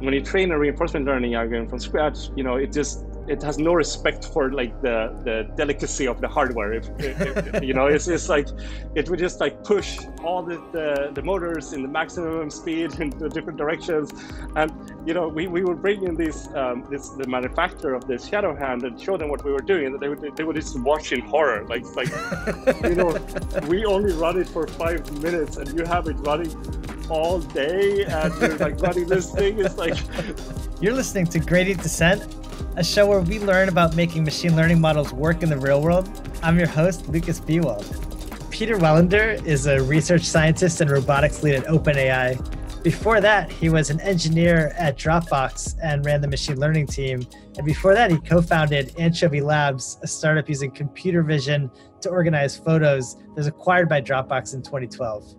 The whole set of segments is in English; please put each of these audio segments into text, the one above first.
when you train a reinforcement learning algorithm from scratch, you know, it has no respect for like the delicacy of the hardware. If you know, it's like it would just like push all the motors in the maximum speed in the different directions, and you know we would bring in these the manufacturer of this Shadow Hand and show them what we were doing, and they would just watch in horror, like you know, we only run it for 5 minutes and you have it running all day and you're like running this thing. It's like you're listening to Gradient Descent, a show where we learn about making machine learning models work in the real world. I'm your host, Lucas Biewald. Peter Welinder is a research scientist and robotics lead at OpenAI. Before that, he was an engineer at Dropbox and ran the machine learning team. And before that, he co-founded Anchovy Labs, a startup using computer vision to organize photos that was acquired by Dropbox in 2012.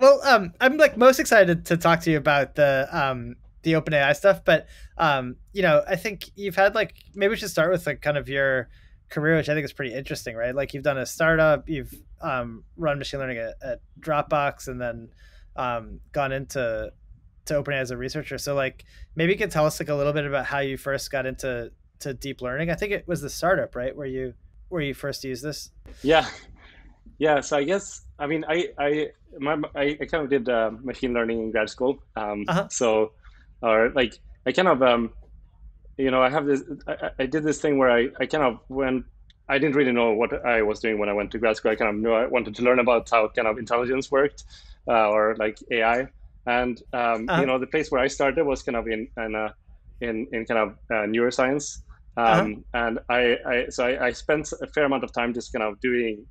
Well, I'm like most excited to talk to you about the OpenAI stuff, but you know, I think you've had like, maybe we should start with like kind of your career, which I think is pretty interesting, right? Like you've done a startup, you've run machine learning at Dropbox, and then gone into OpenAI as a researcher. So like, maybe you could tell us like a little bit about how you first got into deep learning. I think it was the startup, right, where you first used this? Yeah. Yeah, so I guess, I mean, I kind of did machine learning in grad school. So, or like, I kind of, you know, I have this, I did this thing where I kind of, when I didn't really know what I was doing when I went to grad school, I kind of knew I wanted to learn about how kind of intelligence worked, or like AI. And, you know, the place where I started was kind of in kind of neuroscience. And I spent a fair amount of time just kind of doing,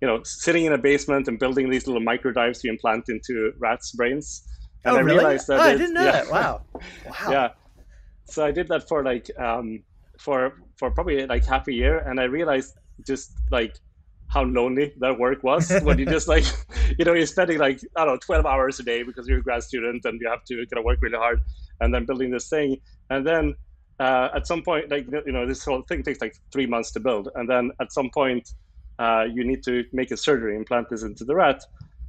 you know, sitting in a basement and building these little microdives you implant into rats' brains. And realized that I didn't know that. Wow. Wow. Yeah. So I did that for like for probably like half a year, and I realized just like how lonely that work was when you just like, you know, you're spending like, I don't know, 12 hours a day because you're a grad student and you have to kind of work really hard, and then building this thing. And then at some point, like, you know, this whole thing takes like 3 months to build, and then at some point you need to make a surgery, implant this into the rat,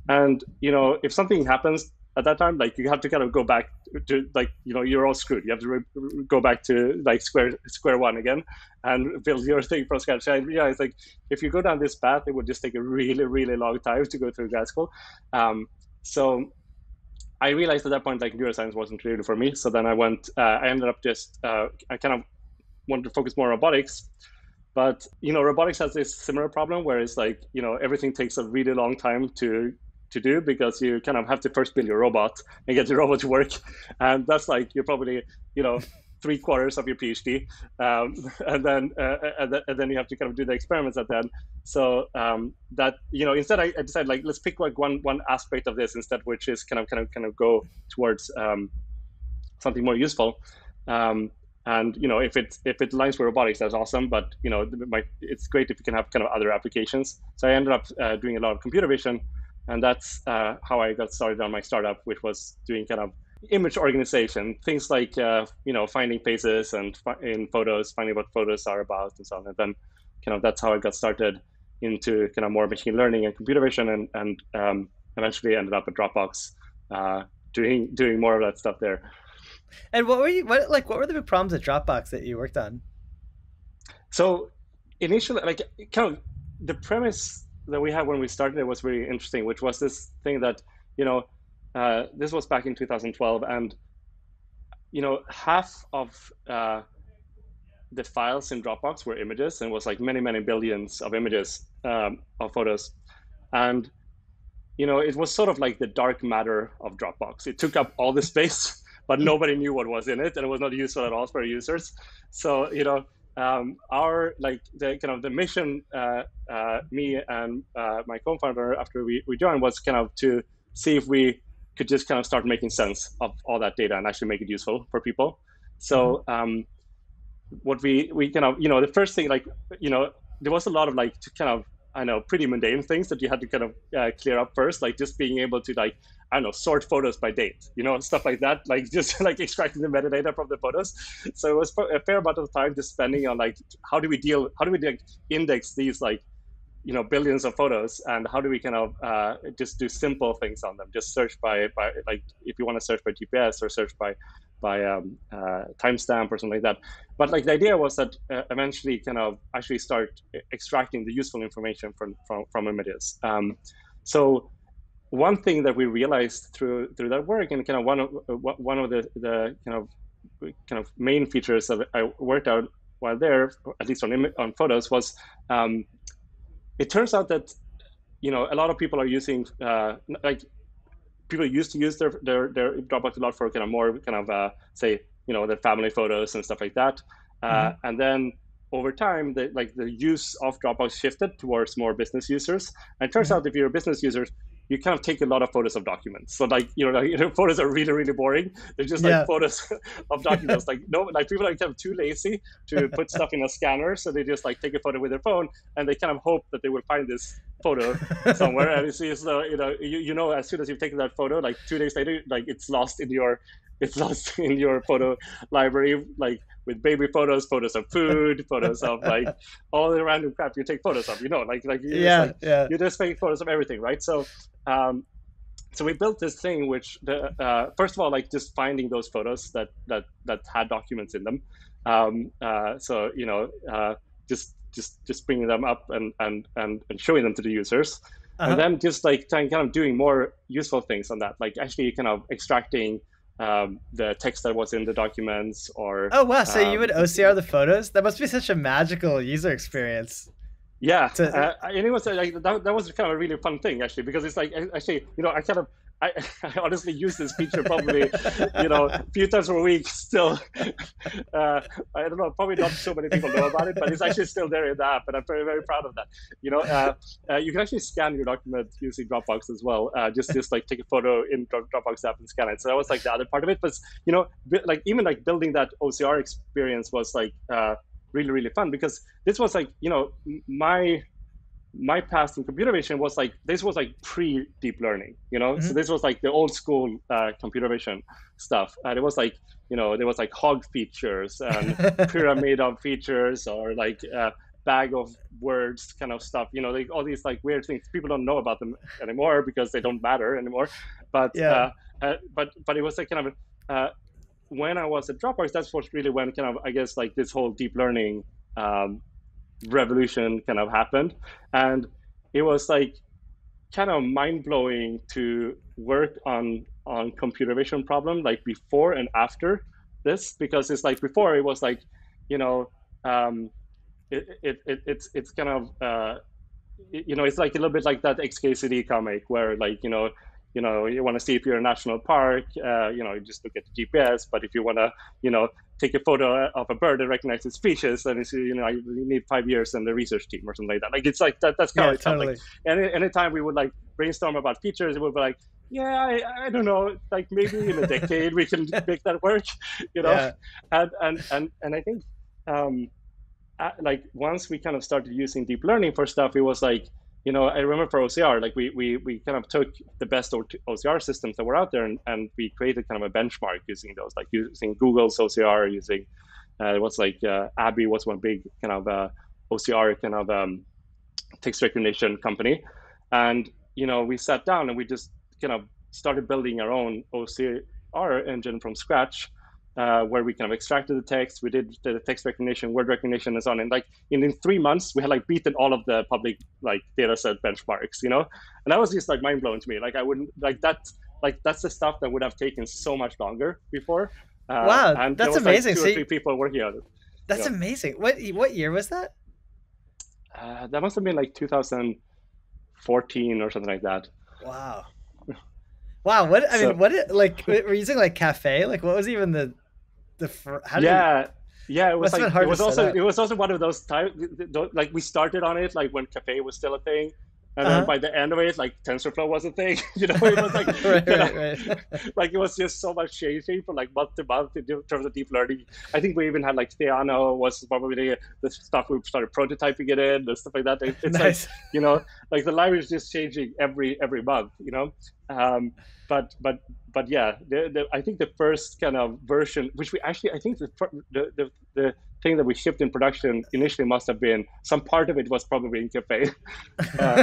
and you know, if something happens at that time, like you have to kind of go back to like, you know, you're all screwed. You have to go back to like square one again and build your thing from scratch. And yeah, it's like, if you go down this path, it would just take a really, really long time to go through grad school. So I realized at that point, like neuroscience wasn't really for me. So then I went, I ended up just, I kind of wanted to focus more on robotics. But, you know, robotics has this similar problem where it's like, you know, everything takes a really long time to do, because you kind of have to first build your robot and get your robot to work, and that's like, you're probably, you know, 3/4 of your PhD, and then you have to kind of do the experiments at that. So that, you know, instead I decided like, let's pick like one aspect of this instead, which is kind of go towards something more useful, and you know, if it aligns with robotics, that's awesome, but you know, it's great if you can have kind of other applications. So I ended up doing a lot of computer vision. And that's how I got started on my startup, which was doing kind of image organization, things like, you know, finding faces and in photos, finding what photos are about and so on. And then kind of that's how I got started into kind of more machine learning and computer vision, and eventually ended up at Dropbox doing more of that stuff there. And what were the big problems at Dropbox that you worked on? So initially, like kind of the premise that we had when we started it was really interesting, which was this thing that, you know, this was back in 2012, and you know, half of the files in Dropbox were images, and it was like many billions of images of photos, and you know, it was sort of like the dark matter of Dropbox. It took up all the space, but nobody knew what was in it, and it was not useful at all for users. So you know, our like the kind of the mission, me and my co-founder after we joined, was kind of to see if we could just kind of start making sense of all that data and actually make it useful for people. So what we kind of, you know, the first thing, like, you know, there was a lot of like kind of, I know, pretty mundane things that you had to kind of clear up first, like just being able to like, I don't know, sort photos by date, you know, stuff like that, like just like extracting the metadata from the photos. So it was a fair amount of time just spending on like, how do we index these like billions of photos, and how do we kind of just do simple things on them? Just search by like if you want to search by GPS or search by timestamp or something like that. But like the idea was that eventually kind of actually start extracting the useful information from images. So one thing that we realized through that work, and kind of one of the kind of main features that I worked out while there, at least on photos, was it turns out that a lot of people are using people used to use their Dropbox a lot for kind of more kind of say their family photos and stuff like that, mm-hmm. and then over time the use of Dropbox shifted towards more business users. And it turns mm-hmm. out if you're a business user, you kind of take a lot of photos of documents. So photos are really, really boring. They're just like photos of documents. People are kind of too lazy to put stuff in a scanner. So they just take a photo with their phone, and they kind of hope that they will find this photo somewhere. And as soon as you've taken that photo, 2 days later, it's lost in your photo library, with baby photos of food, photos of all the random crap you take photos of, you just take photos of everything, right? So so we built this thing which first of all just finding those photos that had documents in them, just bringing them up and showing them to the users. Uh-huh. And then kind of doing more useful things on that, actually kind of extracting the text that was in the documents, or so you would OCR the photos? That must be such a magical user experience. Yeah, and it was that was kind of a really fun thing actually, because it's I honestly use this feature probably, a few times a week still. I don't know, probably not so many people know about it, but it's actually still there in the app, and I'm very, very proud of that. You can actually scan your document using Dropbox as well. Just take a photo in Dropbox app and scan it. So that was the other part of it. But even building that OCR experience was really, really fun, because this was my past in computer vision was this was pre-deep learning, mm-hmm. So this was the old school computer vision stuff. And it was there was hog features and pyramid of features, or bag of words kind of stuff, all these weird things. People don't know about them anymore because they don't matter anymore. But but it was when I was at Dropbox, that's what really when this whole deep learning revolution kind of happened. And it was kind of mind-blowing to work on computer vision problem before and after this, because it's before it was it's kind of it's a little bit that XKCD comic where you want to see if you're in a national park, you just look at the GPS. But if you want to take a photo of a bird and recognize its species, then it's, you need 5 years and the research team or something like that. It's that's kind of totally. Anytime we would brainstorm about features, it would be I don't know, maybe in a decade we can make that work, and I think once we kind of started using deep learning for stuff, it was I remember for OCR, we kind of took the best OCR systems that were out there, and we created kind of a benchmark using those, using Google's OCR, using Abby was one big kind of OCR kind of text recognition company, and we sat down and we just kind of started building our own OCR engine from scratch, where we kind of extracted the text, we did the text recognition, word recognition, and so on. And in 3 months, we had beaten all of the public data set benchmarks, And that was just mind blowing to me. I wouldn't that's the stuff that would have taken so much longer before. Wow, and that's amazing. Two or three people working on it. That's amazing. What year was that? That must have been 2014 or something like that. Wow. Wow. Were you using Caffe? What was even the how did it was it was also one of those times we started on it when Caffe was still a thing, and then by the end of it TensorFlow was a thing, it was it was just so much changing from month to month in terms of deep learning. I think we even had Theano was probably the stuff we started prototyping it in and stuff like that. It's nice. The library is just changing every month, but yeah, I think the first kind of version, which we actually, I think the thing that we shipped in production initially must have been, some part of it was probably in Caffe,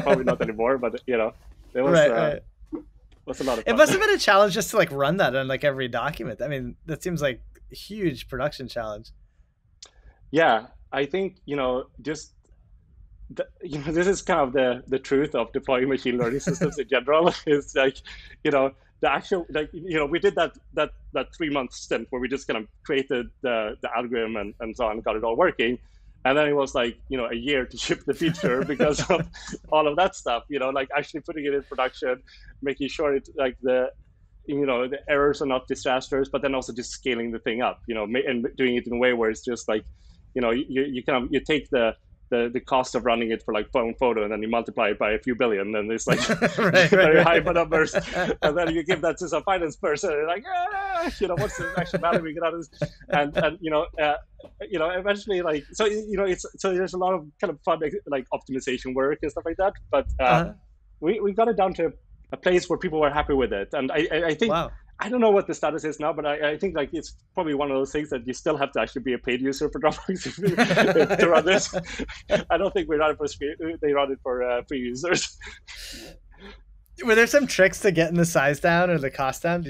probably not anymore, but you know, there was, was a lot of fun. It must have been a challenge just to like run that on like every document. I mean, that seems like a huge production challenge. Yeah, I think, you know, just the, you know, this is kind of the truth of deploying machine learning systems in general. Is like, you know, the actual, like, you know, we did that 3-month stint where we just kind of created the algorithm and so on, got it all working, and then it was like, you know, a year to ship the feature because of all of that stuff. You know, like actually putting it in production, making sure it, like the, you know, the errors are not disasters, but then also just scaling the thing up. You know, and doing it in a way where it's just like, you know, you kind of, you take the cost of running it for like phone photo, and then you multiply it by a few billion, and it's like very high for numbers. And then you give that to some finance person, and like, ah, you know, what's the actual value we get out of this? And you know, eventually, like, so you know, it's, so there's a lot of kind of fun like optimization work and stuff like that. But we got it down to a place where people were happy with it, and I think. Wow. I don't know what the status is now, but I think like it's probably one of those things that you still have to actually be a paid user for Dropbox to run this. I don't think we run it for free, they run it for free users. Were there some tricks to getting the size down or the cost down?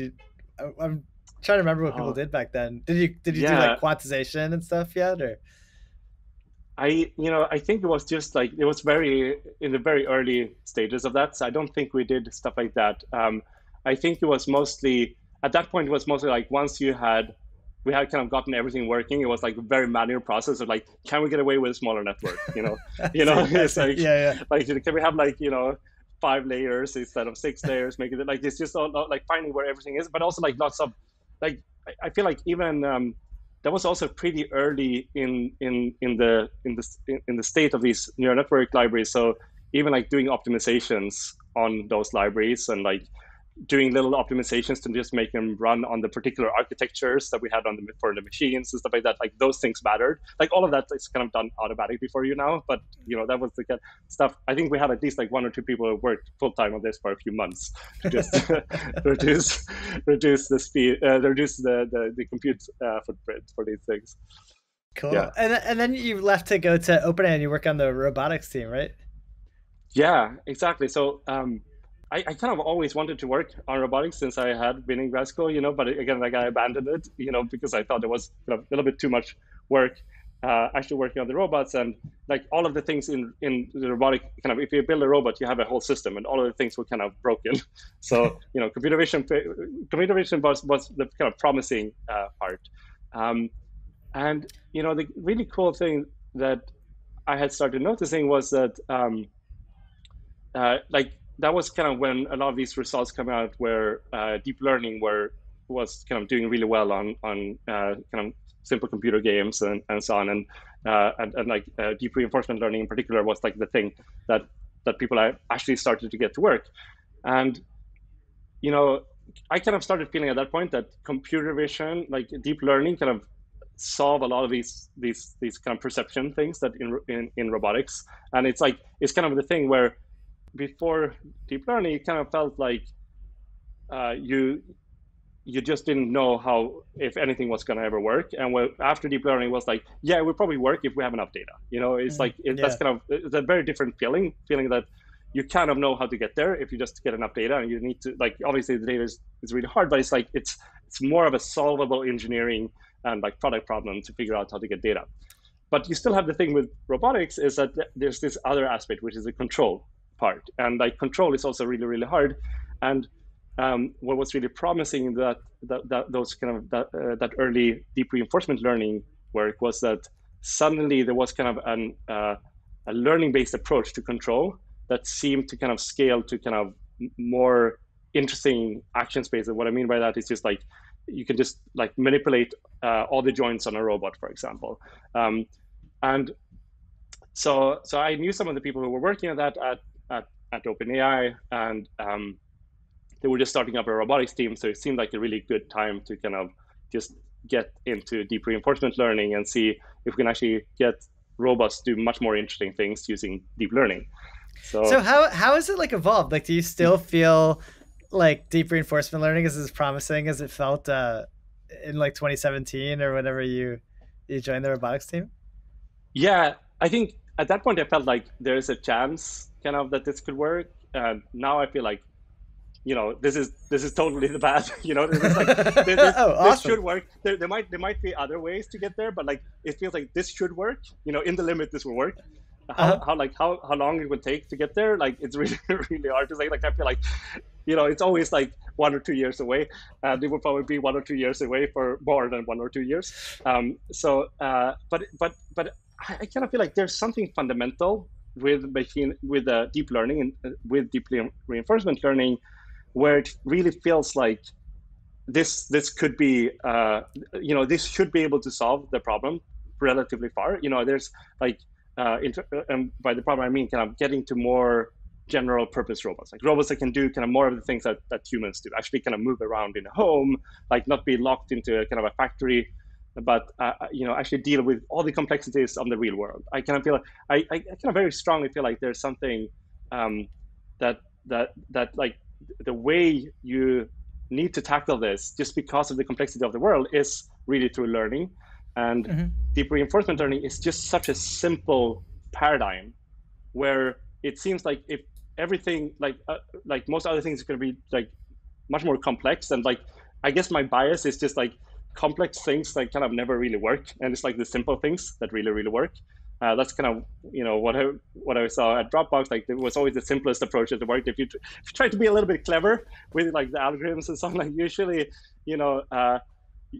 I'm trying to remember what people did back then. Did you do like quantization and stuff yet, or? I think it was just like, it was very in the very early stages of that, so I don't think we did stuff like that. I think it was mostly, at that point, it was mostly like once we had kind of gotten everything working, it was like a very manual process of like, can we get away with a smaller network? You know, you know, it's like, like, can we have like, you know, 5 layers instead of 6 layers, making it like, it's just all, like finding where everything is, but also like lots of, like, I feel like even that was also pretty early in the state of these neural network libraries. So even like doing optimizations on those libraries and like, doing little optimizations to just make them run on the particular architectures that we had on the for the machines and stuff like that. Like those things mattered. Like all of that is kind of done automatically for you now. But you know, that was the kind of stuff. I think we had at least like 1 or 2 people who worked full time on this for a few months to just reduce the speed, reduce the compute footprint for these things. Cool. Yeah. And then you left to go to OpenAI and you work on the robotics team, right? Yeah, exactly. So. I kind of always wanted to work on robotics since I had been in grad school, you know, but again, like I abandoned it, you know, because I thought it was a little bit too much work actually working on the robots and like all of the things in the robotic kind of, if you build a robot, you have a whole system and all of the things were kind of broken. So, you know, computer vision was the kind of promising part. And, you know, the really cool thing that I had started noticing was that like, that was kind of when a lot of these results come out where deep learning was kind of doing really well on kind of simple computer games and so on. And like deep reinforcement learning in particular was like the thing that people actually started to get to work. And, you know, I kind of started feeling at that point that computer vision, like deep learning kind of solve a lot of these kind of perception things that in robotics. And it's like, it's kind of the thing where before deep learning, it kind of felt like you just didn't know how, if anything was going to ever work. And after deep learning, it was like, yeah, it will probably work if we have enough data. You know, it's like, that's kind of a very different feeling that you kind of know how to get there if you just get enough data. And you need to, like, obviously the data is really hard, but it's like, it's more of a solvable engineering and like product problem to figure out how to get data. But you still have the thing with robotics is that there's this other aspect, which is the control part. And like control is also really, really hard. And what was really promising in that early deep reinforcement learning work was that suddenly there was kind of a learning-based approach to control that seemed to kind of scale to kind of more interesting action space. And what I mean by that is just like, you can just like manipulate all the joints on a robot, for example. And so I knew some of the people who were working on that at OpenAI, and they were just starting up a robotics team. So it seemed like a really good time to kind of just get into deep reinforcement learning and see if we can actually get robots to do much more interesting things using deep learning. So how has it like evolved? Like, do you still feel like deep reinforcement learning is as promising as it felt in like 2017 or whenever you you joined the robotics team? Yeah, I think at that point I felt like there is a chance kind of that this could work. Now I feel like, you know, this is totally the path. You know, this is like this, oh, awesome. This should work. There might be other ways to get there, but like it feels like this should work. You know, in the limit, this will work. How long it would take to get there? Like it's really hard to say. Like I feel like, you know, it's always like 1 or 2 years away. They will probably be 1 or 2 years away for more than 1 or 2 years. But I kind of feel like there's something fundamental with deep learning and with deep reinforcement learning, where it really feels like this could be you know, this should be able to solve the problem relatively far. You know, there's like. And by the problem, I mean kind of getting to more general purpose robots, like robots that can do kind of more of the things that humans do, actually kind of move around in a home, like not be locked into a kind of a factory, but, you know, actually deal with all the complexities of the real world. I kind of feel like, I kind of very strongly feel like there's something that like the way you need to tackle this just because of the complexity of the world is really through learning. And deep reinforcement learning is just such a simple paradigm, where it seems like if everything, like most other things, is going to be like much more complex. And like, I guess my bias is just like complex things that kind of never really work, and it's like the simple things that really, really work. That's kind of, you know, what I saw at Dropbox. Like, it was always the simplest approach that worked. If you try to be a little bit clever with like the algorithms and stuff, like usually, you know.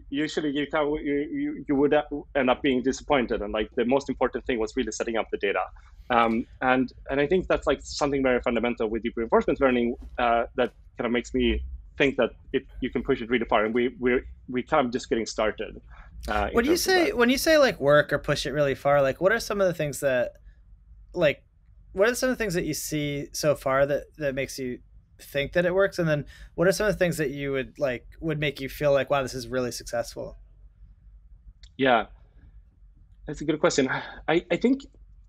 Usually you would end up being disappointed, and like the most important thing was really setting up the data, and I think that's like something very fundamental with deep reinforcement learning that kind of makes me think that you can push it really far, and we're kind of just getting started. What do you say when you say like work or push it really far? Like, what are some of the things that, like, what are some of the things that you see so far that makes you think that it works, and then what are some of the things that you would make you feel like, wow, this is really successful? Yeah, that's a good question. I think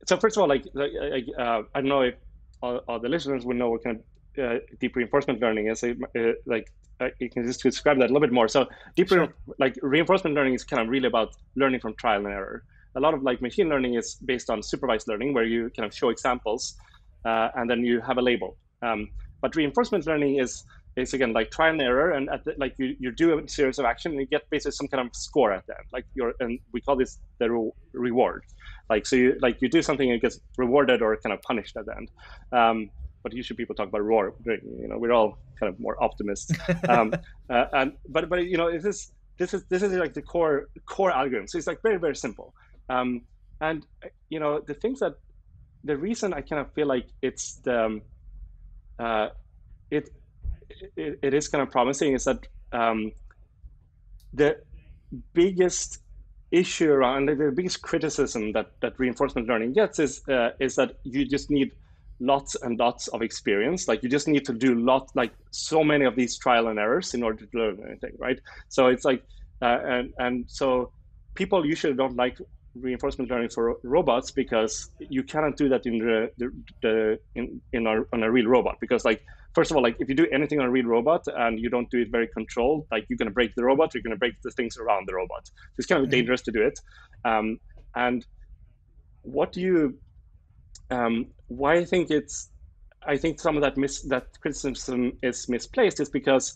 so. First of all, I don't know if all the listeners will know what kind of deep reinforcement learning is. You can just describe that a little bit more. So deep reinforcement learning is kind of really about learning from trial and error. A lot of like machine learning is based on supervised learning, where you kind of show examples and then you have a label. But reinforcement learning is again like trial and error, and at the, like you do a series of action and you get basically some kind of score at the end. Like and we call this the reward. Like so, you do something and it gets rewarded or kind of punished at the end. But usually people talk about reward. You know, we're all kind of more optimists. But you know, this is like the core algorithm. So it's like very, very simple. And you know, the reason I kind of feel like it's the it is kind of promising is that the biggest issue around the biggest criticism that reinforcement learning gets is that you just need lots and lots of experience. Like you just need to do so many of these trial and errors in order to learn anything, right? So it's like and so people usually don't like reinforcement learning for robots because you cannot do that on a real robot, because like first of all, like if you do anything on a real robot and you don't do it very controlled, like you're going to break the robot, you're going to break the things around the robot. So it's kind of dangerous to do it. And what do you why I think some of that criticism is misplaced is because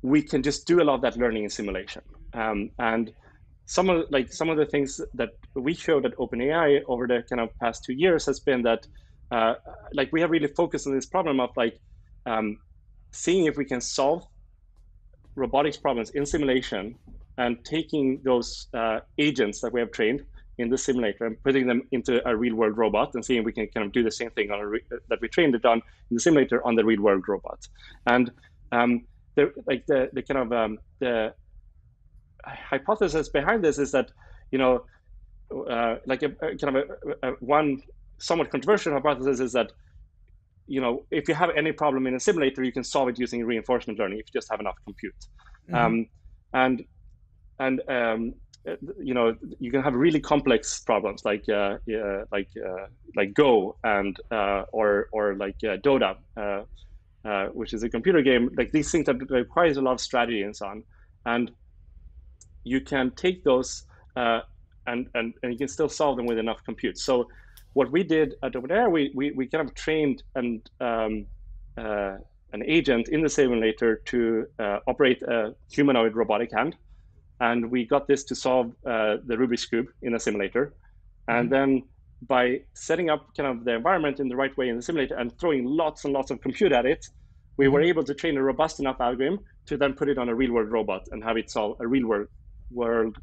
we can just do a lot of that learning in simulation. And some of the things that we showed at OpenAI over the kind of past 2 years has been that we have really focused on this problem of seeing if we can solve robotics problems in simulation and taking those agents that we have trained in the simulator and putting them into a real world robot and seeing if we can kind of do the same thing that we trained it on in the simulator on the real world robot. And the hypothesis behind this is that, you know, one somewhat controversial hypothesis is that, you know, if you have any problem in a simulator, you can solve it using reinforcement learning if you just have enough compute. You know, you can have really complex problems like Go and or Dota, which is a computer game. Like these things that requires a lot of strategy and so on, and you can take those and you can still solve them with enough compute. So what we did at OpenAI, we kind of trained an agent in the simulator to operate a humanoid robotic hand. And we got this to solve the Rubik's Cube in a simulator. And then by setting up kind of the environment in the right way in the simulator and throwing lots and lots of compute at it, we were able to train a robust enough algorithm to then put it on a real world robot and have it solve a real world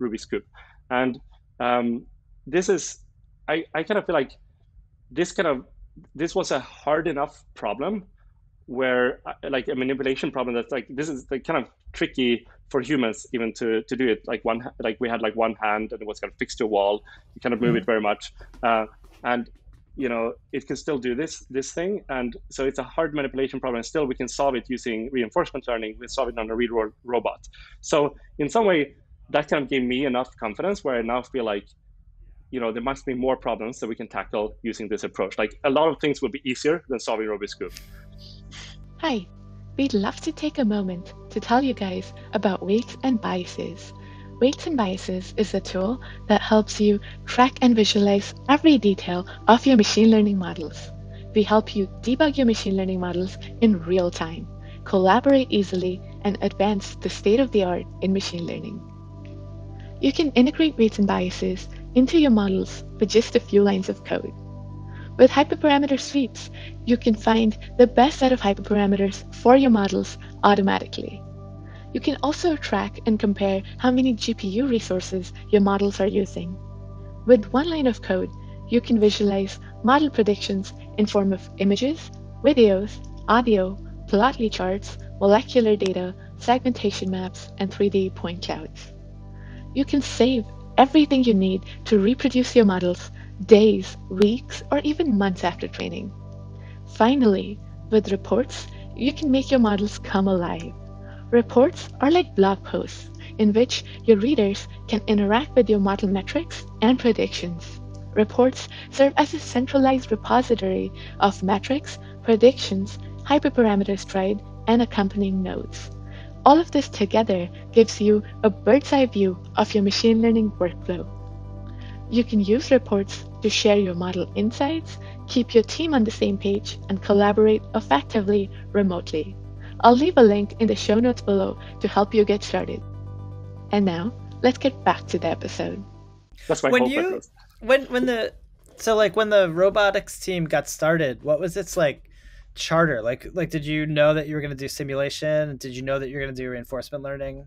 Rubik's Cube. And this is, I kind of feel like this was a hard enough problem where like a manipulation problem that's like, this is like kind of tricky for humans even to do it. Like we had like one hand and it was kind of fixed to a wall. You cannot move it very much. And you know, it can still do this thing. And so it's a hard manipulation problem. And still we can solve it using reinforcement learning. We solve it on a real world robot. So in some way that kind of gave me enough confidence where I now feel like, you know, there must be more problems that we can tackle using this approach. Like a lot of things will be easier than solving Rubik's Cube. Hi, we'd love to take a moment to tell you guys about Weights and Biases. Weights and Biases is a tool that helps you track and visualize every detail of your machine learning models. We help you debug your machine learning models in real time, collaborate easily, and advance the state of the art in machine learning. You can integrate Weights and Biases into your models with just a few lines of code. With hyperparameter sweeps, you can find the best set of hyperparameters for your models automatically. You can also track and compare how many GPU resources your models are using. With one line of code, you can visualize model predictions in form of images, videos, audio, plotly charts, molecular data, segmentation maps, and 3D point clouds. You can save everything you need to reproduce your models days, weeks, or even months after training. Finally, with reports, you can make your models come alive. Reports are like blog posts in which your readers can interact with your model metrics and predictions. Reports serve as a centralized repository of metrics, predictions, hyperparameters tried, and accompanying nodes. All of this together gives you a bird's eye view of your machine learning workflow. You can use reports to share your model insights, keep your team on the same page, and collaborate effectively remotely. I'll leave a link in the show notes below to help you get started. And now, let's get back to the episode. That's my hope. When the robotics team got started, what was its like charter? Like did you know that you were going to do simulation? Did you know that you're going to do reinforcement learning?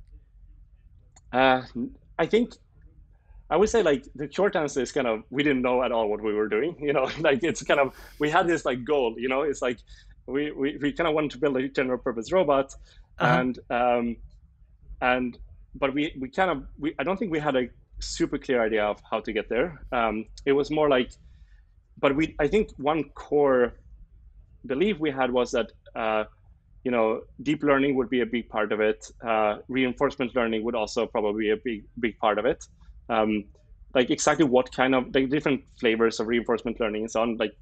I would say like the short answer is kind of, we didn't know at all what we were doing, you know, like it's kind of, we had this like goal, you know, it's like we kind of wanted to build a general purpose robot. But I don't think we had a super clear idea of how to get there. It was more like, I think one core belief we had was that, you know, deep learning would be a big part of it. Reinforcement learning would also probably be a big part of it. Like exactly what kind of like different flavors of reinforcement learning and so on, like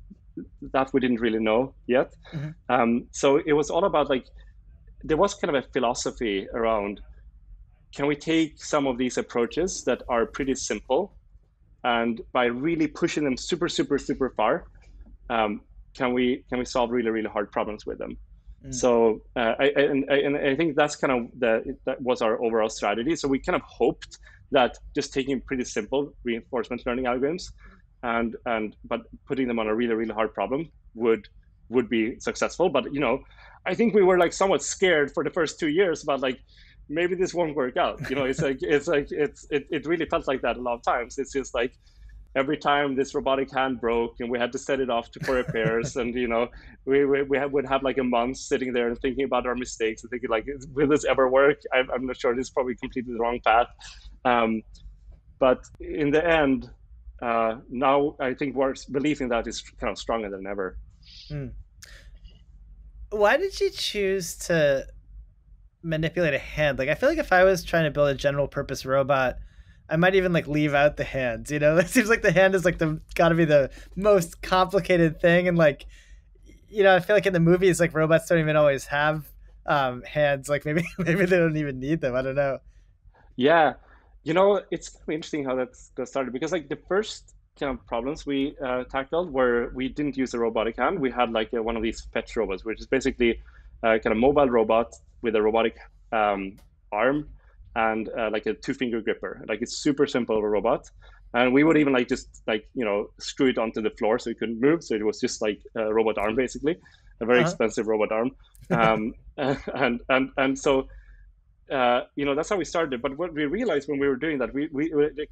that we didn't really know yet. So it was all about like, there was kind of a philosophy around, can we take some of these approaches that are pretty simple and by really pushing them super, super, super far, can we solve really, really hard problems with them? So I think that's kind of that was our overall strategy. So we kind of hoped that just taking pretty simple reinforcement learning algorithms but putting them on a really, really hard problem would be successful. But you know, I think we were like somewhat scared for the first 2 years about like, maybe this won't work out. You know, it really felt like that a lot of times. It's just like every time this robotic hand broke and we had to set it off for repairs, and you know, we would have like a month sitting there and thinking about our mistakes and thinking like, will this ever work? I'm not sure. This is probably completely the wrong path. But in the end, now I think our belief in that is kind of stronger than ever. Why did you choose to manipulate a hand? Like, I feel like if I was trying to build a general purpose robot, I might even like leave out the hands, you know? It seems like the hand is like gotta be the most complicated thing. And like, you know, I feel like in the movies, like robots don't even always have hands. Like maybe they don't even need them. I don't know. Yeah. You know, it's kind of interesting how that got started, because like the first kind of problems we tackled were we didn't use a robotic hand. We had like one of these Fetch robots, which is basically a kind of mobile robot with a robotic arm and like a two-finger gripper. Like it's super simple of a robot. And we would even like just like, you know, screw it onto the floor so it couldn't move. So it was just like a robot arm, basically, a very expensive robot arm. And so, you know, that's how we started. But what we realized when we were doing that, we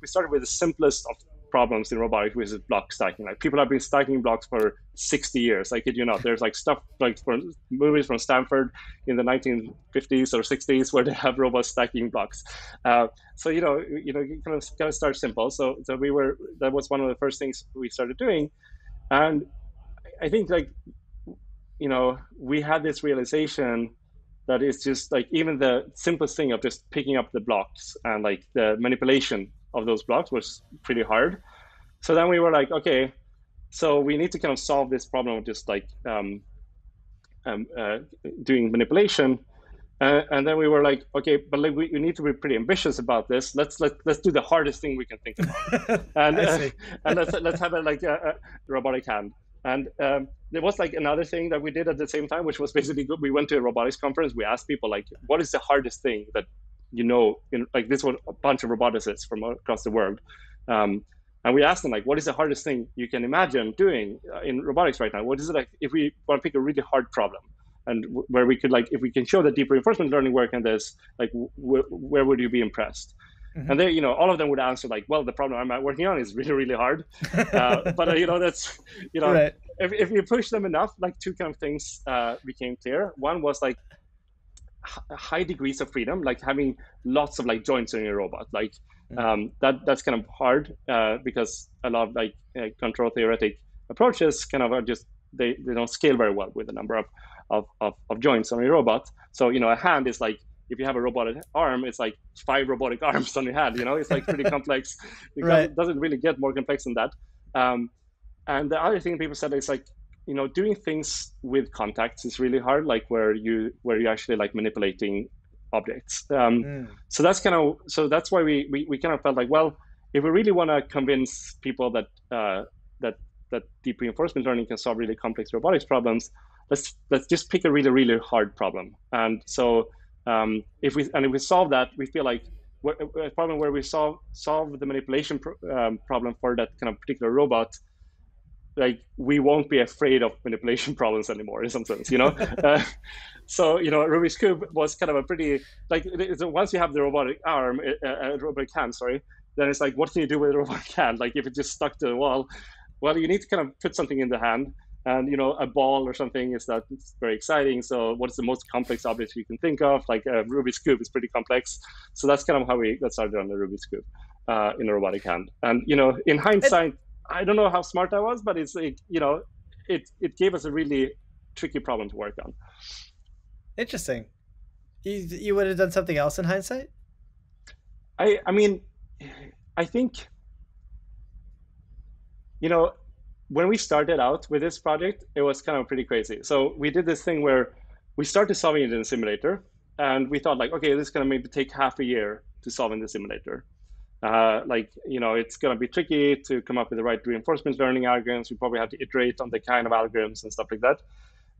started with the simplest of problems in robotics, which is block stacking. Like people have been stacking blocks for 60 years. I kid you not. There's like stuff like from movies from Stanford in the 1950s or 60s where they have robots stacking blocks. So you know, you kind of start simple. So we were, that was one of the first things we started doing, and I think like, you know, we had this realization that it's just like even the simplest thing of just picking up the blocks and like the manipulation of those blocks was pretty hard. So then we were like, okay, so we need to kind of solve this problem of just like doing manipulation. And then we were like, okay, but like we need to be pretty ambitious about this. Let's do the hardest thing we can think about, and let's have a, like a robotic hand. And there was like another thing that we did at the same time, which was basically good. We went to a robotics conference. We asked people like, what is the hardest thing that you know? In, like this was a bunch of roboticists from across the world, and we asked them like, what is the hardest thing you can imagine doing in robotics right now? What is it like if we want to pick a really hard problem, and where we could like if we can show that deep reinforcement learning work in this, like where would you be impressed? Mm-hmm. And they, you know, all of them would answer like, well, the problem I'm working on is really, really hard. But, you know, that's, you know, right. If you push them enough, like two kind of things became clear. One was like high degrees of freedom, like having lots of like joints in your robot. Like that's kind of hard because a lot of like control theoretic approaches kind of are just, they don't scale very well with the number of joints on your robot. So, you know, a hand is like, if you have a robotic arm, it's like 5 robotic arms on your hand, you know, it's like pretty complex. Right. It doesn't really get more complex than that. And the other thing people said is like, you know, doing things with contacts is really hard, like where you're actually like manipulating objects. So that's kind of, so that's why we kind of felt like, well, if we really want to convince people that, that deep reinforcement learning can solve really complex robotics problems, let's just pick a really, really hard problem. And so, if we solve that, we feel like a problem where we solve the manipulation problem for that kind of particular robot, like we won't be afraid of manipulation problems anymore in some sense, you know. So, you know, Rubik's Cube was kind of a pretty like once you have the robotic hand, then it's like, what can you do with a robotic hand? Like if it just stuck to the wall, well, you need to kind of put something in the hand. And, you know, a ball or something is not very exciting. So what's the most complex object you can think of? Like a Rubik's Cube is pretty complex. So that's kind of how we got started on the Rubik's Cube in a robotic hand. And, you know, in hindsight, I don't know how smart I was, but it's like, you know, it gave us a really tricky problem to work on. Interesting. You would have done something else in hindsight? I mean, I think, you know, when we started out with this project, it was kind of pretty crazy. So we did this thing where we started solving it in a simulator, and we thought like, okay, this is gonna maybe take half a year to solve in the simulator. Like, you know, it's gonna be tricky to come up with the right reinforcement learning algorithms. We probably have to iterate on the kind of algorithms and stuff like that.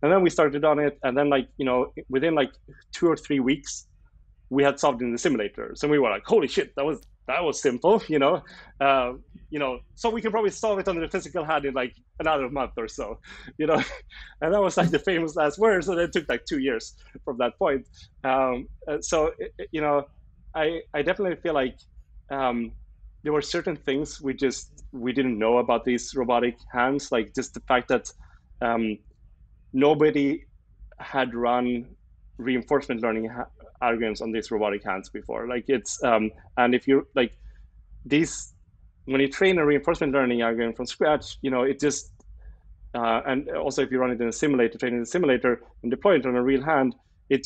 And then we started on it, and then like, you know, within like 2 or 3 weeks, we had solved in the simulator. So we were like, holy shit, that was simple, you know. You know, so we can probably solve it on the physical hand in like another month or so, you know. And that was like the famous last word. So that took like 2 years from that point. So you know, I definitely feel like there were certain things we didn't know about these robotic hands, like just the fact that nobody had run reinforcement learning algorithms on these robotic hands before. Like it's and if you like these, when you train a reinforcement learning algorithm from scratch, you know, it just and also if you run it in a simulator, train it in a simulator and deploy it on a real hand, it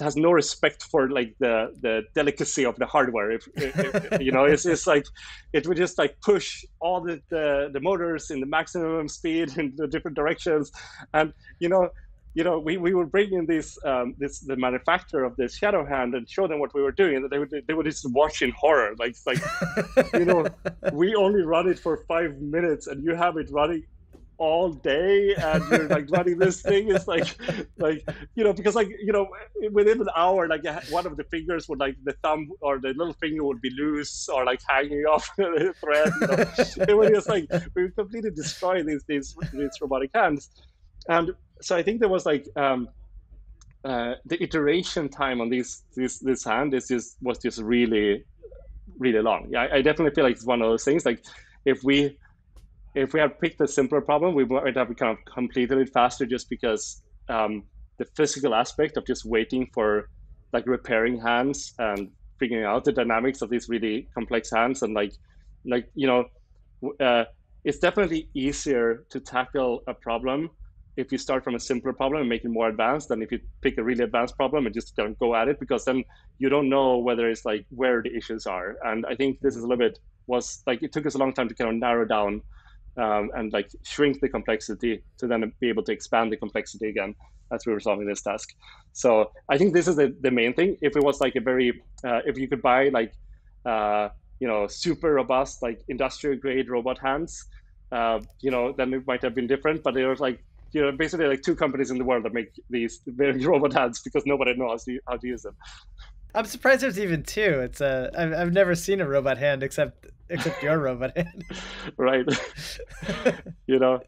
has no respect for like the delicacy of the hardware. If you know, it's like it would just like push all the motors in the maximum speed in the different directions, and you know. you know, we would bring in this, the manufacturer of this Shadow Hand and show them what we were doing, and they would just watch in horror, like you know, we only run it for 5 minutes, and you have it running all day, and you're like running this thing. It's like you know, because like you know, within an hour, like one of the fingers would, like the thumb or the little finger would be loose or like hanging off the thread. You know? It was just like we completely destroyed these robotic hands, and so I think there was like the iteration time on this hand was just really, really long. Yeah, I definitely feel like it's one of those things. Like if we had picked a simpler problem, we might have kind of completed it faster, just because the physical aspect of just waiting for like repairing hands and figuring out the dynamics of these really complex hands, and like you know, it's definitely easier to tackle a problem if you start from a simpler problem and make it more advanced than if you pick a really advanced problem and just kind of go at it, because then you don't know whether it's like where the issues are. And I think this is a little bit was like, it took us a long time to kind of narrow down and like shrink the complexity to then be able to expand the complexity again as we were solving this task. So I think this is the main thing. If it was like a very, if you could buy like, you know, super robust, like industrial grade robot hands, you know, then it might have been different, but it was like, you know, basically like two companies in the world that make these very robot hands because nobody knows how to use them. I'm surprised there's even two. It's I've never seen a robot hand except your robot hand. Right. You know,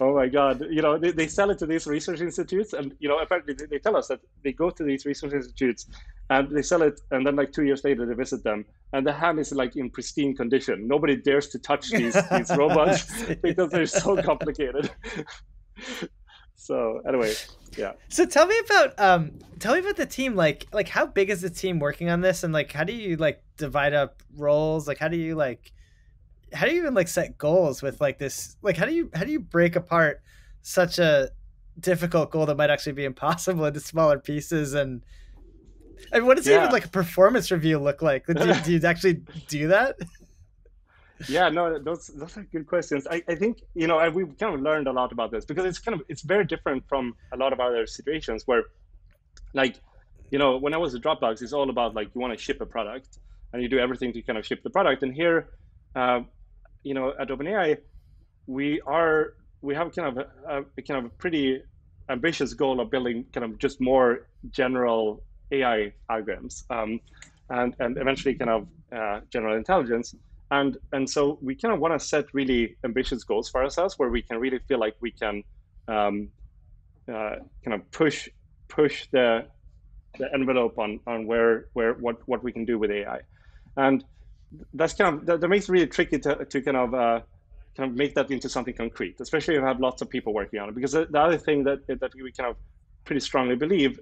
oh my God. You know, they sell it to these research institutes, and you know, apparently they tell us that they go to these research institutes and they sell it, and then like 2 years later they visit them, and the hand is like in pristine condition. Nobody dares to touch these robots because they're so complicated. So anyway, yeah. So tell me about the team. Like how big is the team working on this, and like how do you like divide up roles? Like how do you even like set goals with like this? Like how do you break apart such a difficult goal that might actually be impossible into smaller pieces? And I mean, what does even like a performance review look like? Do you actually do that? Yeah, no, those are good questions. I think, you know, we've kind of learned a lot about this, because it's very different from a lot of other situations where, like, you know, when I was at Dropbox, it's all about like you want to ship a product and you do everything to kind of ship the product. And here, you know, at OpenAI, we have kind of a pretty ambitious goal of building kind of just more general AI algorithms and eventually kind of general intelligence. And so we kind of want to set really ambitious goals for ourselves, where we can really feel like we can kind of push the envelope on what we can do with AI, and that's kind of that makes it really tricky to kind of make that into something concrete, especially if you have lots of people working on it. Because the other thing that we kind of pretty strongly believe,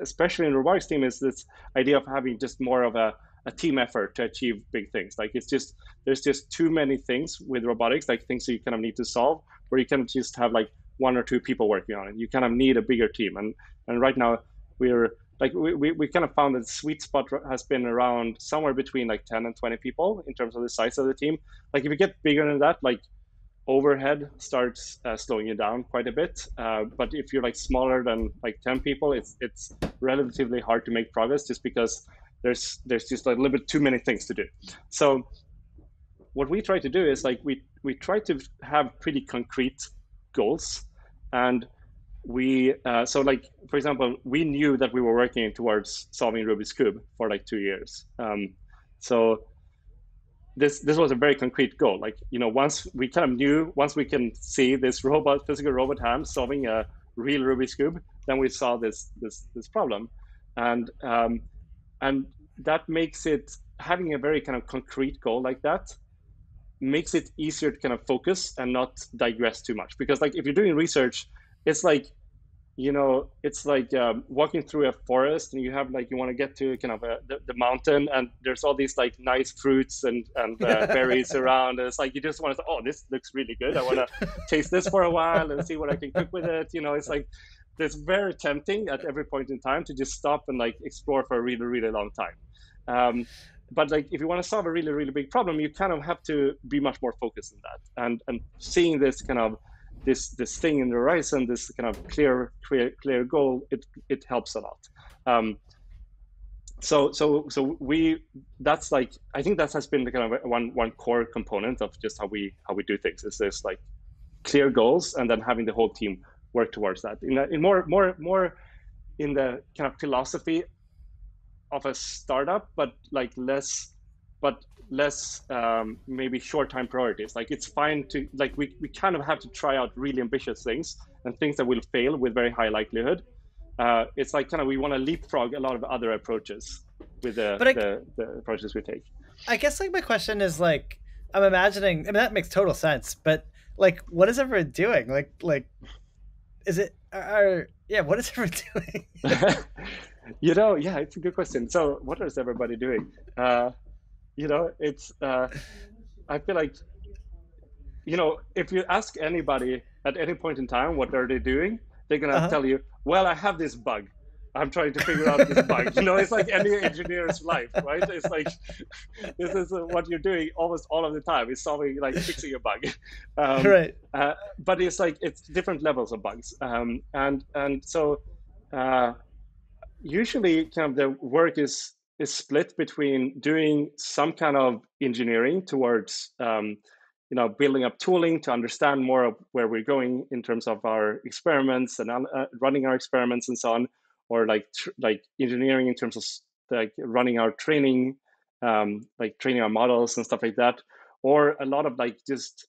especially in the robotics team, is this idea of having just more of a team effort to achieve big things. Like it's just, there's just too many things with robotics, like things that you kind of need to solve, where you can just have like one or two people working on it. You kind of need a bigger team. And right now we're like, we kind of found that the sweet spot has been around somewhere between like 10 and 20 people in terms of the size of the team. Like if you get bigger than that, like overhead starts slowing you down quite a bit. But if you're like smaller than like 10 people, it's relatively hard to make progress, just because there's just like a little bit too many things to do. So what we try to do is like we try to have pretty concrete goals, and we so like, for example, we knew that we were working towards solving Rubik's Cube for like 2 years. So this was a very concrete goal. Like, you know, once we can see this physical robot hand solving a real Rubik's Cube, then we saw this problem, and that makes it, having a very kind of concrete goal like that makes it easier to kind of focus and not digress too much. Because like if you're doing research, it's like, you know, it's like walking through a forest, and you have like, you want to get to kind of the mountain, and there's all these like nice fruits and berries around. And it's like, you just want to say, oh, this looks really good. I want to taste this for a while and see what I can cook with it. You know, it's like, it's very tempting at every point in time to just stop and like explore for a really, really long time. But like if you want to solve a really, really big problem, you kind of have to be much more focused on that. And seeing this kind of this thing in the horizon, this kind of clear goal, it helps a lot. So we, that's like, I think that has been the kind of one core component of just how we do things, is this like clear goals and then having the whole team work towards that. In more in the kind of philosophy of a startup, but like less maybe short time priorities. Like it's fine to, like we kind of have to try out really ambitious things and things that will fail with very high likelihood. It's like kind of we want to leapfrog a lot of other approaches with the approaches we take. I guess like my question is like, I'm imagining, I mean, that makes total sense, but like, what is everyone doing? Like, is it, what is everyone doing? You know, yeah, it's a good question. So what is everybody doing? You know, it's, I feel like, you know, if you ask anybody at any point in time, what are they doing? They're going to tell you, well, I have this bug. I'm trying to figure out this bug. You know, it's like any engineer's life, right? It's like, this is what you're doing almost all of the time. It's solving, like fixing a bug. Right. But it's like, it's different levels of bugs. And so usually kind of the work is split between doing some kind of engineering towards, you know, building up tooling to understand more of where we're going in terms of our experiments and running our experiments and so on, or like engineering in terms of like running our training, like training our models and stuff like that, or a lot of like just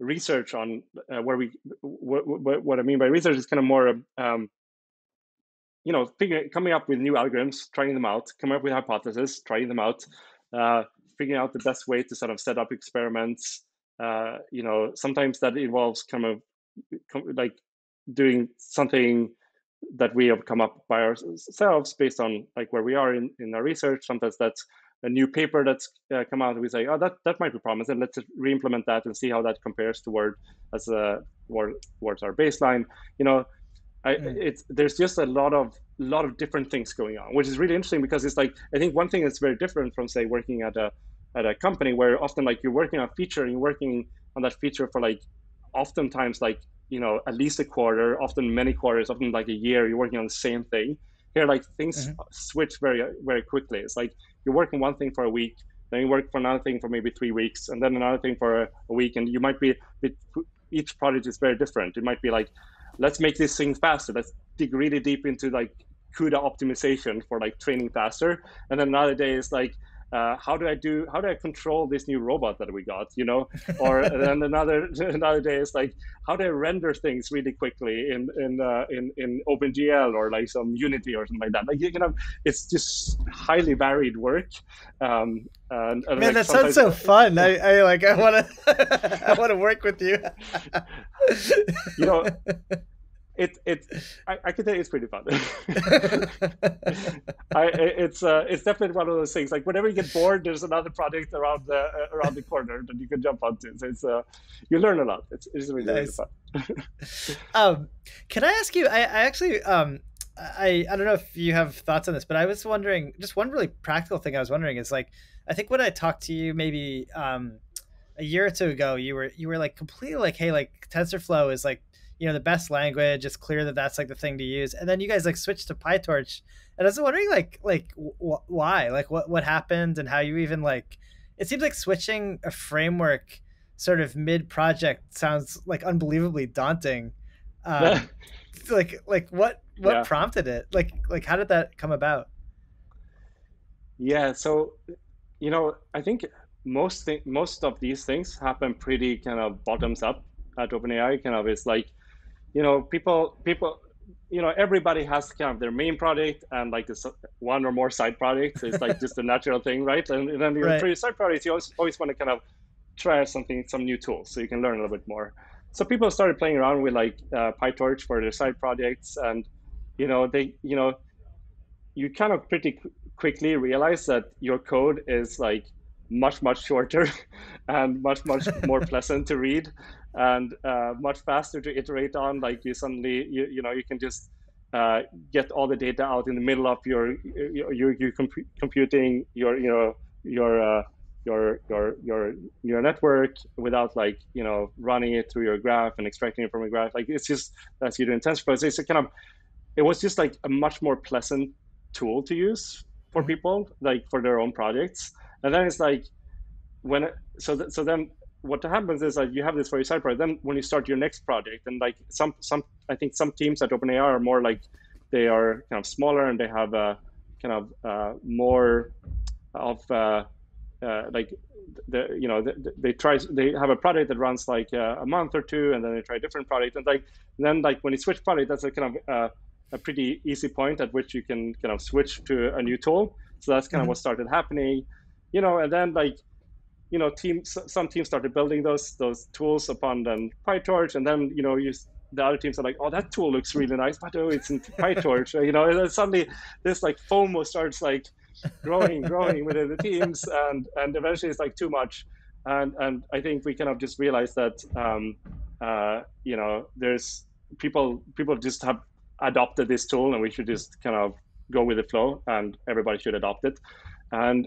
research on what I mean by research is kind of more, you know, coming up with new algorithms, trying them out, coming up with hypotheses, trying them out, figuring out the best way to sort of set up experiments. You know, sometimes that involves kind of like doing something that we have come up by ourselves based on like where we are in our research. Sometimes that's a new paper that's come out and we say, oh, that might be promising, and let's re-implement that and see how that compares towards our baseline. You know, there's just a lot of different things going on, which is really interesting because it's like, I think one thing that's very different from say working at a company where often like you're working on a feature and you're working on that feature for like oftentimes like, you know, at least a quarter, often many quarters, often like a year, you're working on the same thing. Here, like things switch very, very quickly. It's like you're working one thing for a week, then you work for another thing for maybe 3 weeks, and then another thing for a week. And you might be, each project is very different. It might be like, let's make this thing faster. Let's dig really deep into like CUDA optimization for like training faster. And then another day is like, how do I control this new robot that we got, you know? Or then another day is like, how do I render things really quickly in OpenGL or like some Unity or something like that? Like, you know, it's just highly varied work. And man, like that sounds so fun. I like, I want to, I want to work with you. You know, I can tell you it's pretty fun. It's definitely one of those things. Like whenever you get bored, there's another project around the corner that you can jump onto. So it's you learn a lot. It's really, nice. Really fun. Can I ask you? I actually I don't know if you have thoughts on this, but I was wondering, just one really practical thing I was wondering is like, I think when I talked to you maybe a year or two ago, you were like completely like, hey, like TensorFlow is like, you know, the best language, it's clear that that's like the thing to use. And then you guys like switched to PyTorch. And I was wondering like why, like what happened and how you even like, it seems like switching a framework sort of mid project sounds like unbelievably daunting. Like what yeah. prompted it? Like how did that come about? Yeah. So, you know, I think most of these things happen pretty kind of bottoms up at OpenAI. Kind of it's like, you know, people, you know, everybody has kind of their main project and like this one or more side projects. It's like just a natural thing, right? And then right. For your side projects, you always want to kind of try some new tools so you can learn a little bit more. So people started playing around with like PyTorch for their side projects, and you know you kind of pretty quickly realize that your code is like much shorter and much more pleasant to read. And much faster to iterate on. Like you suddenly, you can just get all the data out in the middle of your computing, your your network without, like, you know, running it through your graph and extracting it from a graph. Like, it's just, as you do in TensorFlow, it's a kind of, it was just like a much more pleasant tool to use for people, like for their own projects. And then it's like, when, so then what happens is like you have this for your side project. Then when you start your next project, and like some I think some teams at OpenAI are more like, they are kind of smaller and they have a kind of more of like the, you know, they try, they have a product that runs like a month or two, and then they try a different product, and like then like when you switch product, that's a kind of a pretty easy point at which you can kind of switch to a new tool. So that's kind of what started happening, you know. And then like, you know, some teams started building those tools upon then PyTorch, and then, you know, the other teams are like, oh, that tool looks really nice, but oh, it's in PyTorch, you know. And then suddenly this like FOMO starts like growing within the teams, and eventually it's like too much. And I think we kind of just realized that you know, there's people just have adopted this tool, and we should just kind of go with the flow, and everybody should adopt it. And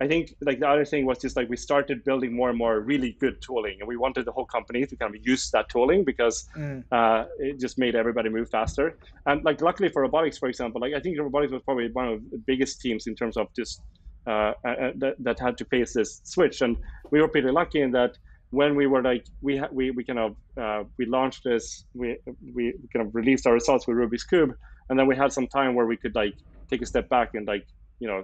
I think like the other thing was just like we started building more and more really good tooling, and we wanted the whole company to kind of use that tooling because it just made everybody move faster. And like luckily for robotics, for example, like I think robotics was probably one of the biggest teams in terms of just that had to face this switch. And we were pretty lucky in that when we were like we kind of we launched this, we kind of released our results with Rubik's Cube, and then we had some time where we could like take a step back and like, you know,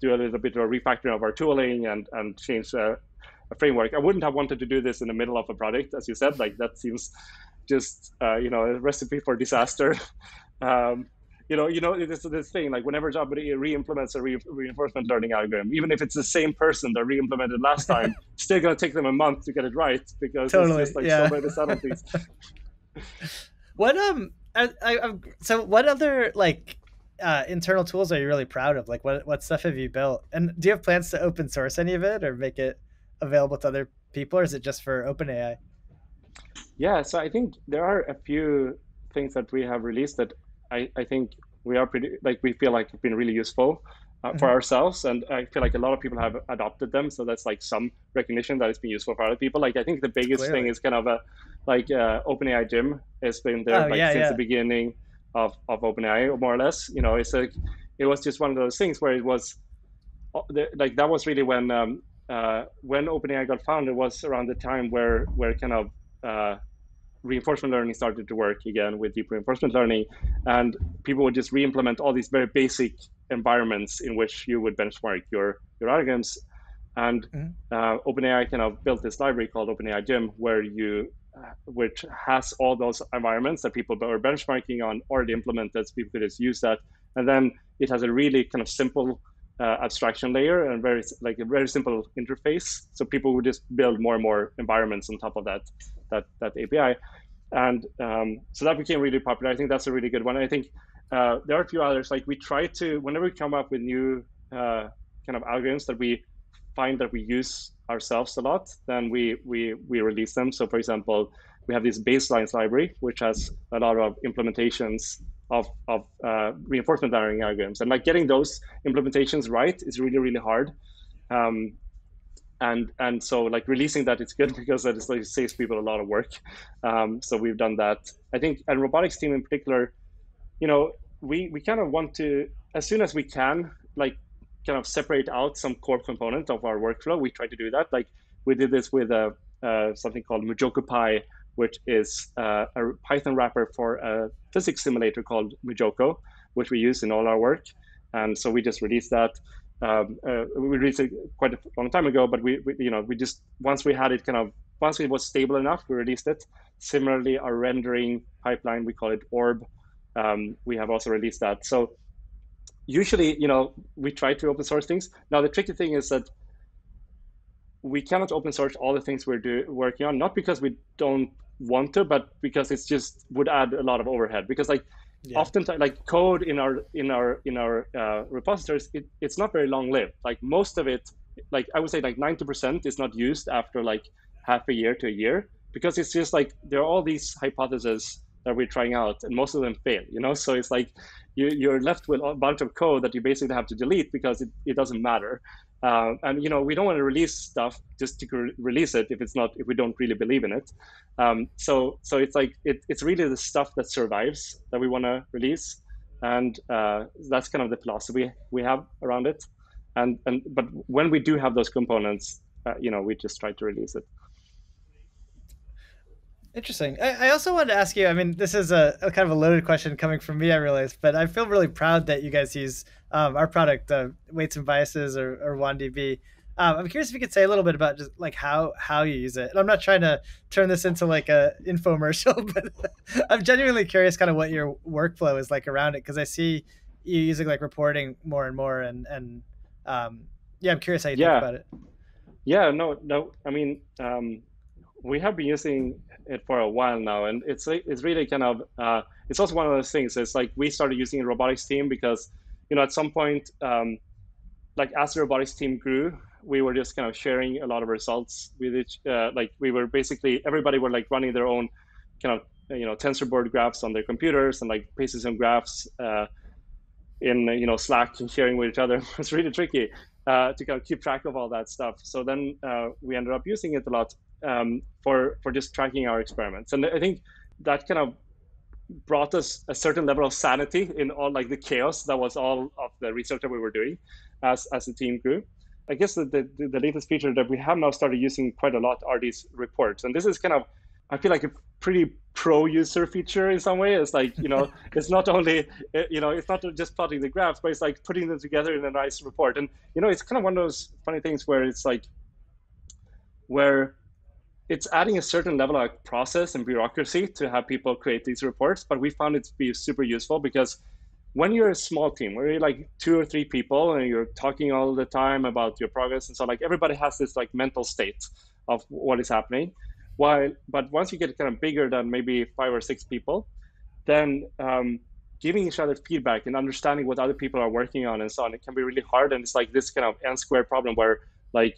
do a little bit of a refactoring of our tooling and change a framework. I wouldn't have wanted to do this in the middle of a product, as you said. Like that seems just you know, a recipe for disaster. You know this thing like whenever somebody re-implements a reinforcement learning algorithm, even if it's the same person that re-implemented last time, it's still going to take them a month to get it right because totally, it's just like so many subtleties. What so what other like internal tools are you really proud of? Like what stuff have you built, and do you have plans to open source any of it or make it available to other people, or is it just for OpenAI? Yeah, so I think there are a few things that we have released that I think we are pretty, like we feel like it's been really useful for ourselves, and I feel like a lot of people have adopted them, so that's like some recognition that it's been useful for other people. Like I think the biggest thing is kind of a like OpenAI Gym has been there since the beginning of OpenAI, more or less. You know, it's like it was just one of those things where it was like that was really when OpenAI got founded was around the time where kind of reinforcement learning started to work again with deep reinforcement learning, and people would just re-implement all these very basic environments in which you would benchmark your algorithms. And OpenAI kind of built this library called OpenAI Gym, which has all those environments that people are benchmarking on already implemented, so people could just use that. And then it has a really kind of simple abstraction layer and a very simple interface, so people would just build more and more environments on top of that API. And so that became really popular. I think that's a really good one. I think there are a few others. Like we try to, whenever we come up with new kind of algorithms that we find that we use ourselves a lot, then we release them. So for example, we have this baselines library, which has a lot of implementations of reinforcement learning algorithms. And like getting those implementations right is really, really hard. And so like releasing that is good because that is like, it saves people a lot of work. So we've done that. I think and robotics team in particular, you know, we kind of want to, as soon as we can, like kind of separate out some core component of our workflow. We try to do that. Like we did this with something called MujocoPy, which is a Python wrapper for a physics simulator called Mujoco, which we use in all our work. And so we just released that. We released it quite a long time ago, but once it was stable enough, we released it. Similarly, our rendering pipeline, we call it Orb. We have also released that. So usually, you know, we try to open source things. Now, the tricky thing is that we cannot open source all the things we're working on, not because we don't want to, but because it's just would add a lot of overhead. Because like oftentimes, like code in our repositories, it's not very long lived. Like most of it, like I would say, like 90% is not used after like half a year to a year, because it's just like there are all these hypotheses that we're trying out, and most of them fail, you know? So it's like you're left with a bunch of code that you basically have to delete because it doesn't matter. And we don't want to release stuff just to release it if we don't really believe in it. So it's like it's really the stuff that survives that we want to release, and that's kind of the philosophy we have around it. But when we do have those components, we just try to release it. Interesting. I also wanted to ask you, I mean, this is a kind of a loaded question coming from me, I realize, but I feel really proud that you guys use our product, Weights and Biases, or WanDB. I'm curious if you could say a little bit about just like how you use it. And I'm not trying to turn this into like a infomercial, but I'm genuinely curious kind of what your workflow is like around it, because I see you using like reporting more and more, and yeah, I'm curious how you think about it. Yeah, no, I mean, we have been using it for a while now, and it's really kind of it's also one of those things. It's like we started using a robotics team because at some point, like as the robotics team grew, we were just kind of sharing a lot of results with each. Like we were basically everybody were like running their own kind of tensor board graphs on their computers and like pasting some graphs in Slack and sharing with each other. It's really tricky to kind of keep track of all that stuff. So then we ended up using it a lot. For just tracking our experiments, and I think that kind of brought us a certain level of sanity in all like the chaos that was all of the research that we were doing as the team grew. I guess the latest feature that we have now started using quite a lot are these reports, and this is kind of, I feel like, a pretty pro user feature in some way. It's like it's not only it's not just plotting the graphs, but it's like putting them together in a nice report. And it's kind of one of those funny things where it's like it's adding a certain level of process and bureaucracy to have people create these reports, but we found it to be super useful because when you're a small team, where you're like 2 or 3 people and you're talking all the time about your progress and so, like everybody has this like mental state of what is happening. But once you get kind of bigger than maybe 5 or 6 people, then giving each other feedback and understanding what other people are working on and so on, it can be really hard. And it's like this kind of n-squared problem where like,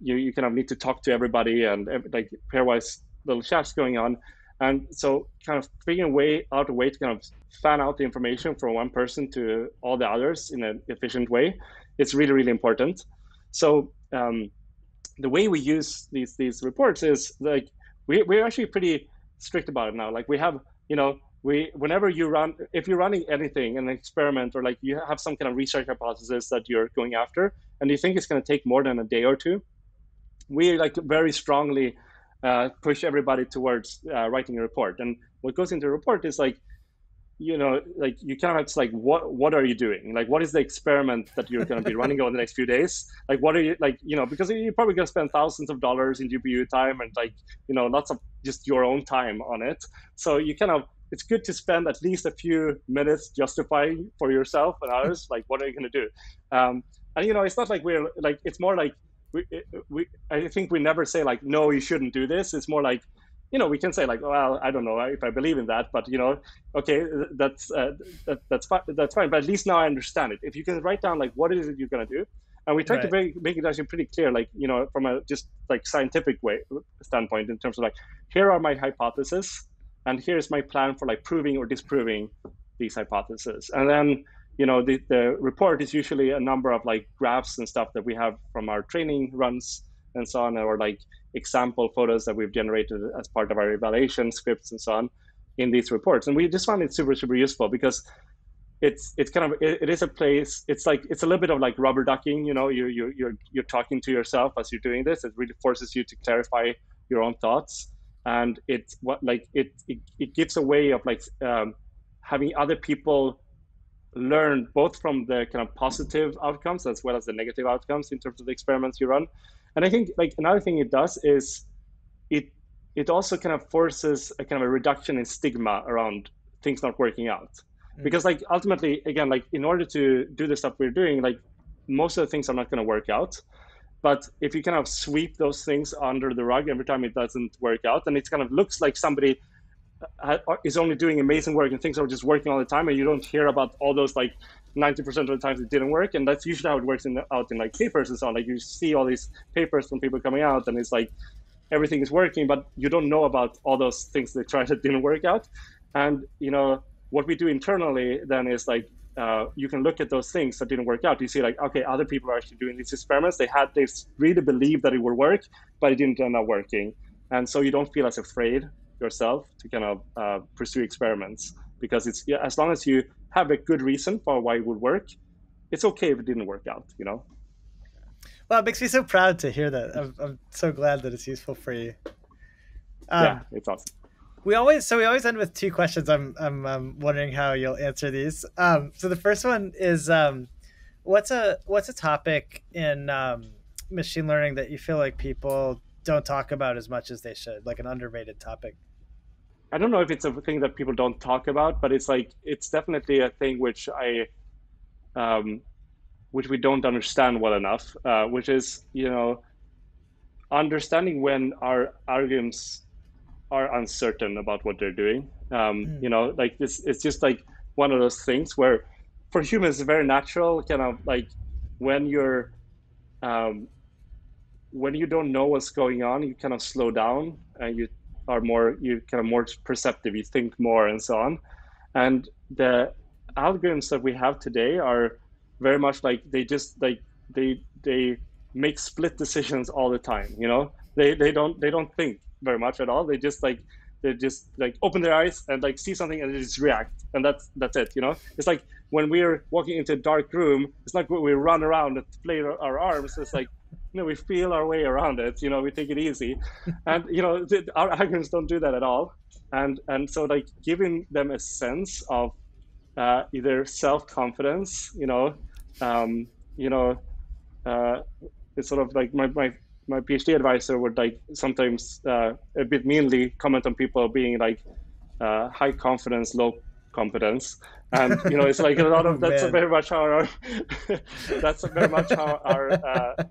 you kind of need to talk to everybody and like pairwise little chats going on, and so kind of figuring out a way to kind of fan out the information from one person to all the others in an efficient way, it's really, really important. So the way we use these reports is like we're actually pretty strict about it now. Like we have whenever you run, if you're running anything, an experiment, or like you have some kind of research hypothesis that you're going after, and you think it's going to take more than a day or two, we like very strongly push everybody towards writing a report. And what goes into a report is like, like you kind of have to like, what are you doing? Like, what is the experiment that you're going to be running over the next few days? Like, what are you like, because you're probably going to spend thousands of dollars in GPU time and like, lots of just your own time on it. So you kind of, it's good to spend at least a few minutes justifying for yourself and others, like, what are you going to do? And it's not like we're like, it's more like I think we never say like, no, you shouldn't do this. It's more like, we can say like, well, I don't know if I believe in that, but okay, that's fine. But at least now I understand it. If you can write down like, what is it you're going to do? And we try to make it actually pretty clear, like, from a just like scientific standpoint, in terms of like, here are my hypotheses and here's my plan for like proving or disproving these hypotheses. And then, the report is usually a number of like graphs and stuff that we have from our training runs and so on, or like example photos that we've generated as part of our evaluation scripts and so on in these reports. And we just found it super, super useful because it's kind of, it is a place, it's like, it's a little bit of like rubber ducking, you're talking to yourself as you're doing this. It really forces you to clarify your own thoughts. And it's what like, it gives a way of like having other people learn both from the kind of positive outcomes as well as the negative outcomes in terms of the experiments you run. And I think like another thing it does is it also kind of forces a kind of a reduction in stigma around things not working out. Mm-hmm. Because like ultimately, again, like in order to do the stuff we're doing, like most of the things are not going to work out. But if you kind of sweep those things under the rug every time it doesn't work out, then it kind of looks like somebody is only doing amazing work and things are just working all the time, and you don't hear about all those like 90% of the times it didn't work. And that's usually how it works out in like papers and so on. Like you see all these papers from people coming out and it's like everything is working, but you don't know about all those things they tried that didn't work out. And What we do internally then is like, you can look at those things that didn't work out. You see like, okay, other people are actually doing these experiments. They really believed that it would work, but it didn't end up working. And so you don't feel as afraid yourself to kind of pursue experiments, because it's, yeah, as long as you have a good reason for why it would work, it's okay if it didn't work out, you know? Well, it makes me so proud to hear that. I'm so glad that it's useful for you. Yeah, it's awesome. We always end with two questions. I'm wondering how you'll answer these. So the first one is, what's a topic in machine learning that you feel like people don't talk about as much as they should, like an underrated topic? I don't know if it's a thing that people don't talk about, but it's like, it's definitely a thing which we don't understand well enough, which is, you know, understanding when our algorithms are uncertain about what they're doing. You know, like this, it's just like one of those things where for humans, it's very natural, kind of like when you're, when you don't know what's going on, you kind of slow down and you are more, you kind of more perceptive, you think more and so on. And the algorithms that we have today are very much like, they just like, they make split decisions all the time, you know? They don't think very much at all. They just open their eyes and like see something and they just react. And that's it, you know? It's like when we're walking into a dark room, it's like we run around and play our arms. It's like, you know, we feel our way around it, you know, we take it easy. And, you know, our algorithms don't do that at all. And so like giving them a sense of either self-confidence, it's sort of like my PhD advisor would like sometimes a bit meanly comment on people being like high confidence, low competence. And, you know, it's like a lot of, that's very much how our, that's very much how our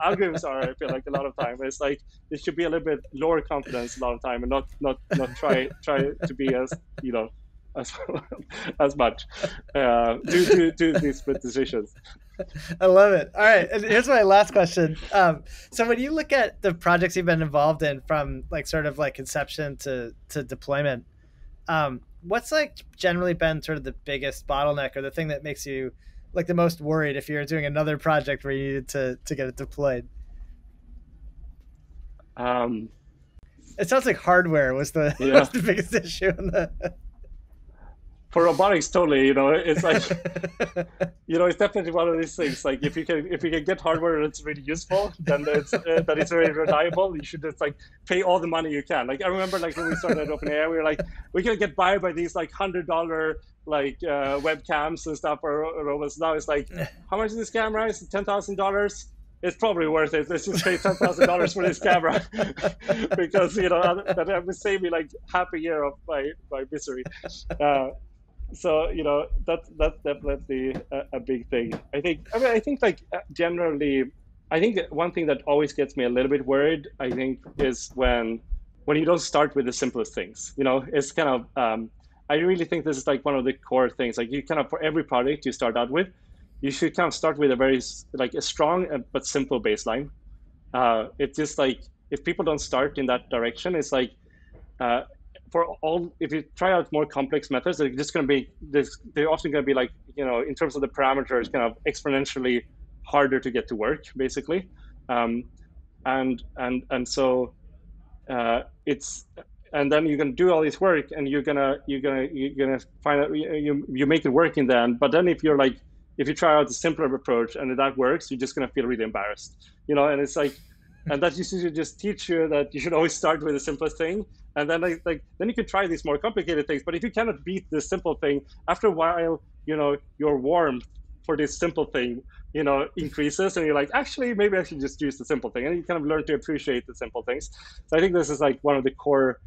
algorithms are, I feel like a lot of time. It's like, it should be a little bit lower confidence a lot of time and not try to be as, you know, as much do these split decisions. I love it. All right, and here's my last question. So when you look at the projects you've been involved in, from like sort of like conception to deployment, what's like generally been sort of the biggest bottleneck or the thing that makes you like the most worried if you're doing another project where you needed to get it deployed? It sounds like hardware was the, yeah. Was the biggest issue in the... For robotics, totally, you know, it's like, you know, it's definitely one of these things. Like if you can get hardware that's really useful, then it's, that it's very reliable, you should just like pay all the money you can. Like I remember like when we started at OpenAI, we were like, we can get by these like $100 like webcams and stuff for robots. Now it's like, how much is this camera? Is it $10,000? It's probably worth it. Let's just pay $10,000 for this camera because, you know, that would save me like half a year of my misery. So, you know, that's definitely a big thing. I think like generally, I think that one thing that always gets me a little bit worried, I think, is when you don't start with the simplest things, you know, it's kind of, I really think this is like one of the core things, like you kind of, for every product you start out with, you should kind of start with a very, like a strong but simple baseline. It's just like, if people don't start in that direction, it's like, if you try out more complex methods, they're often going to be like, you know, in terms of the parameters, kind of exponentially harder to get to work, basically. And then you can do all this work, and you're gonna find out you make it work in the end. But then if you try out the simpler approach and if that works, you're just gonna feel really embarrassed, you know. And it's like. And that used to just teach you that you should always start with the simplest thing. And then then you can try these more complicated things. But if you cannot beat this simple thing, after a while, you know, your warmth for this simple thing, you know, increases. And you're like, actually, maybe I should just use the simple thing. And you kind of learn to appreciate the simple things. So I think this is like one of the core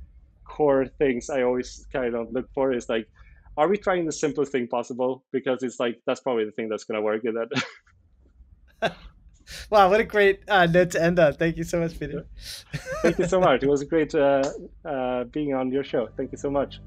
things I always kind of look for is like, are we trying the simplest thing possible? Because it's like, that's probably the thing that's going to work in that. Wow, what a great note to end on. Thank you so much, Peter. Thank you so much. It was great being on your show. Thank you so much.